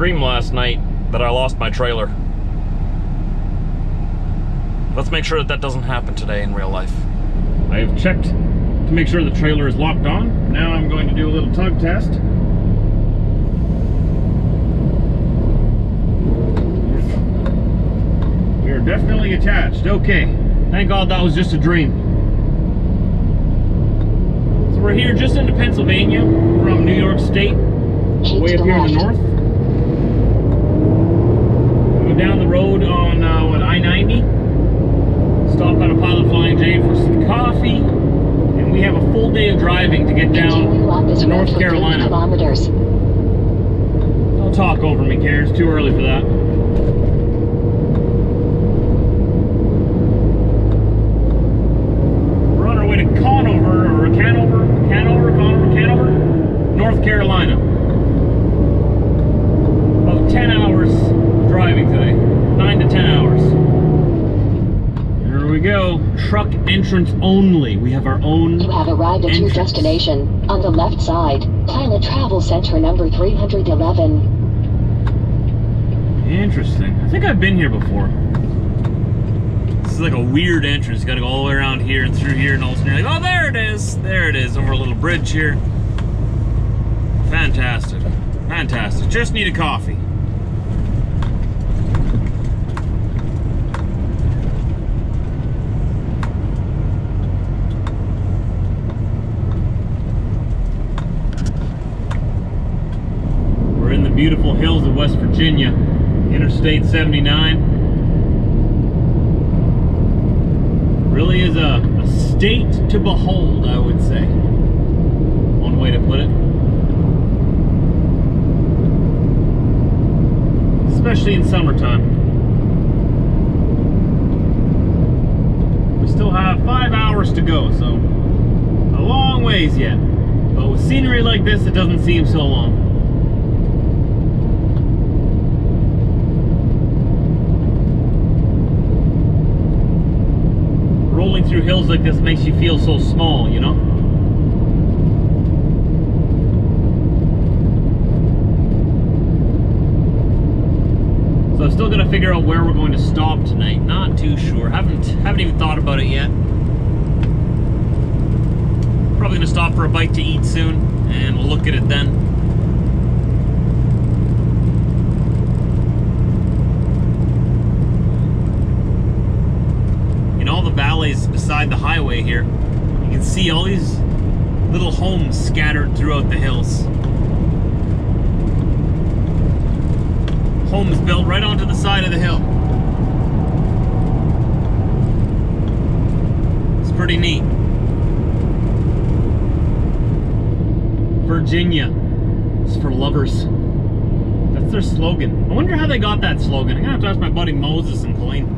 dream last night that I lost my trailer. Let's make sure that that doesn't happen today in real life. I have checked to make sure the trailer is locked on. Now I'm going to do a little tug test. We are definitely attached. Okay. Thank God that was just a dream. So we're here just into Pennsylvania from New York State, way up here in the north. Down the road on I-90, stopped on a Pilot Flying J for some coffee, and we have a full day of driving to get down to North Carolina. Don't talk over me, Karen. It's too early for that. We're on our way to Conover, North Carolina. About 10 hours. Driving today, 9 to 10 hours. Here we go. Truck entrance only. We have our own. You have arrived at your destination on the left side. Pilot Travel Center number 311. Interesting. I think I've been here before. This is like a weird entrance. You got to go all the way around here and through here and all. You're like, oh, there it is. There it is. Over a little bridge here. Fantastic. Fantastic. Just need a coffee. Beautiful hills of West Virginia, Interstate 79. Really is a state to behold, I would say. One way to put it. Especially in summertime. We still have 5 hours to go, so a long ways yet. But with scenery like this, it doesn't seem so long. Rolling through hills like this makes you feel so small, you know? So I'm still gonna figure out where we're going to stop tonight. Not too sure. Haven't even thought about it yet. Probably gonna stop for a bite to eat soon, and we'll look at it then. Valleys beside the highway here. You can see all these little homes scattered throughout the hills. Homes built right onto the side of the hill. It's pretty neat. Virginia is for lovers. That's their slogan. I wonder how they got that slogan. I'm gonna have to ask my buddy Moses and Colleen.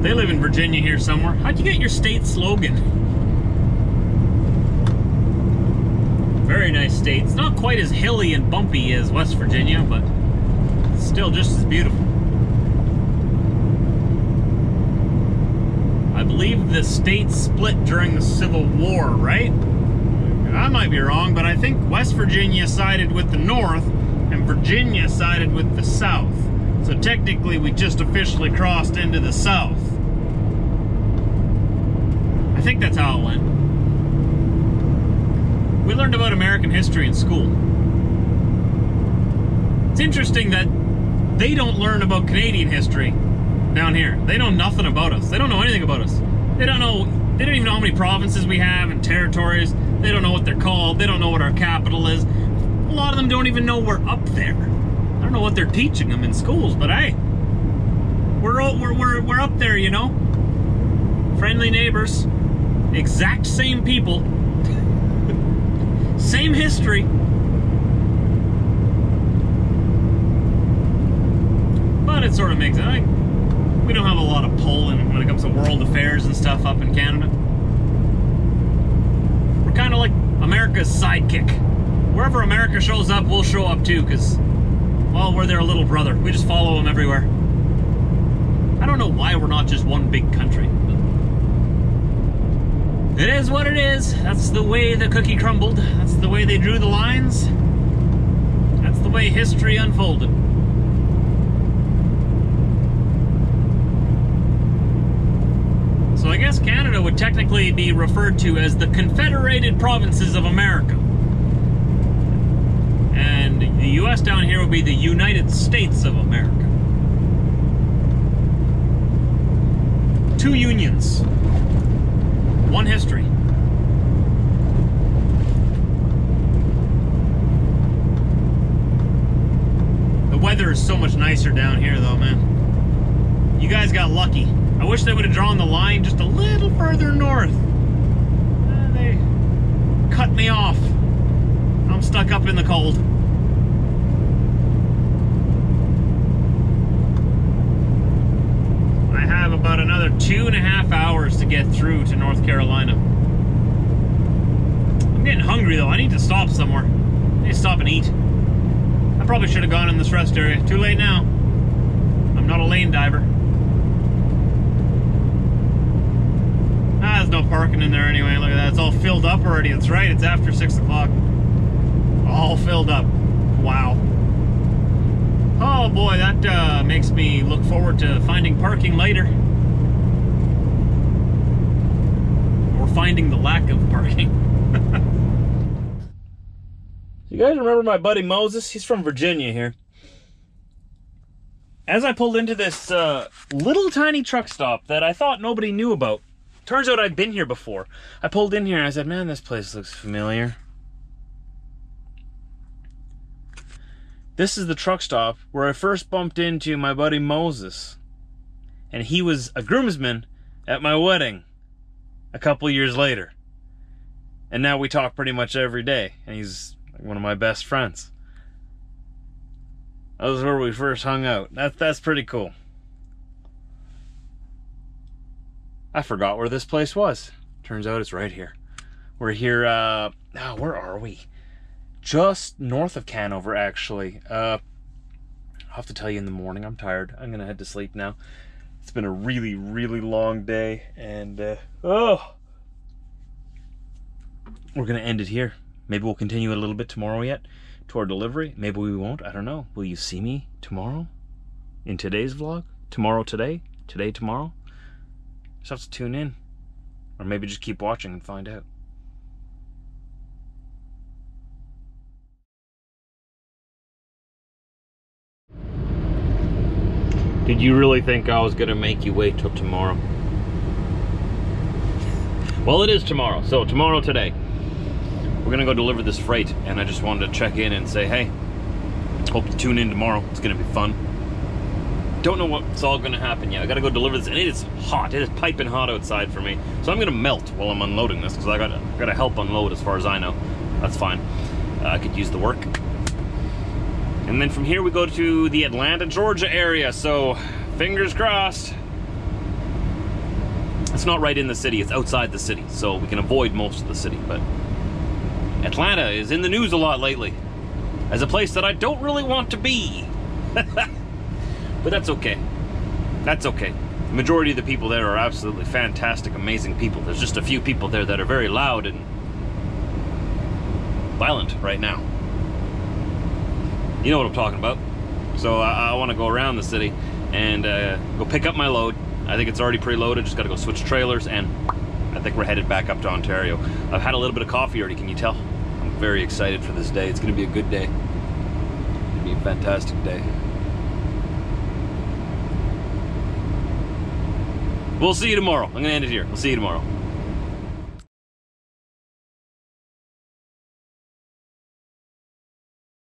They live in Virginia here somewhere. How'd you get your state slogan? Very nice state. It's not quite as hilly and bumpy as West Virginia, but it's still just as beautiful. I believe the state split during the Civil War, right? I might be wrong, but I think West Virginia sided with the North and Virginia sided with the South. So technically, we just officially crossed into the South. I think that's how it went. We learned about American history in school. It's interesting that they don't learn about Canadian history down here. They know nothing about us. They don't know anything about us. They don't even know how many provinces we have and territories. They don't know what they're called. They don't know what our capital is. A lot of them don't even know we're up there. I don't know what they're teaching them in schools, but hey, we're up there, you know. Friendly neighbors, exact same people, same history. But it sort of makes it. We don't have a lot of pull in when it comes to world affairs and stuff up in Canada. We're kind of like America's sidekick. Wherever America shows up, we'll show up too, because. Well, we're their little brother. We just follow them everywhere. I don't know why we're not just one big country. It is what it is. That's the way the cookie crumbled. That's the way they drew the lines. That's That's the way history unfolded. So I guess Canada would technically be referred to as the Confederated Provinces of America. And the U.S. down here would be the United States of America. Two unions. One history. The weather is so much nicer down here though, man. You guys got lucky. I wish they would have drawn the line just a little further north. They cut me off. I'm stuck up in the cold. I have about another 2.5 hours to get through to North Carolina. I'm getting hungry though. I need to stop somewhere. I need to stop and eat. I probably should have gone in this rest area. Too late now. I'm not a lane diver. Ah, there's no parking in there anyway. Look at that. It's all filled up already. That's right. It's after 6 o'clock. All filled up. Wow. Oh boy, that makes me look forward to finding parking later. Or finding the lack of parking. You guys remember my buddy Moses? He's from Virginia here. As I pulled into this little tiny truck stop that I thought nobody knew about, turns out I'd been here before. I pulled in here and I said, man, this place looks familiar. This is the truck stop where I first bumped into my buddy Moses. And he was a groomsman at my wedding a couple years later. And now we talk pretty much every day. And he's one of my best friends. That was where we first hung out. That's pretty cool. I forgot where this place was. Turns out it's right here. We're here, where are we? Just north of Canover, actually. I'll have to tell you in the morning. I'm tired. I'm gonna head to sleep now. It's been a really, really long day, and we're gonna end it here. Maybe we'll continue it a little bit tomorrow yet to our delivery. Maybe we won't. I don't know. Will you see me tomorrow in today's vlog? Tomorrow, today? Today, tomorrow? Just have to tune in, or maybe just keep watching and find out. Did you really think I was gonna make you wait till tomorrow? Well, it is tomorrow, so tomorrow today. We're gonna go deliver this freight, and I just wanted to check in and say, hey, hope you tune in tomorrow. It's gonna be fun. Don't know what's all gonna happen yet. I gotta go deliver this, and it is hot. It is piping hot outside for me. So I'm gonna melt while I'm unloading this, because I gotta help unload as far as I know. That's fine. I could use the work. And then from here we go to the Atlanta, Georgia area, so fingers crossed. It's not right in the city, it's outside the city, so we can avoid most of the city, but Atlanta is in the news a lot lately as a place that I don't really want to be. But that's okay. That's okay. The majority of the people there are absolutely fantastic, amazing people. There's just a few people there that are very loud and violent right now. You know what I'm talking about. So I want to go around the city and go pick up my load. I think it's already preloaded, just gotta go switch trailers, and I think we're headed back up to Ontario. I've had a little bit of coffee already, can you tell? I'm very excited for this day. It's gonna be a good day. It's gonna be a fantastic day. We'll see you tomorrow. I'm gonna end it here. We'll see you tomorrow.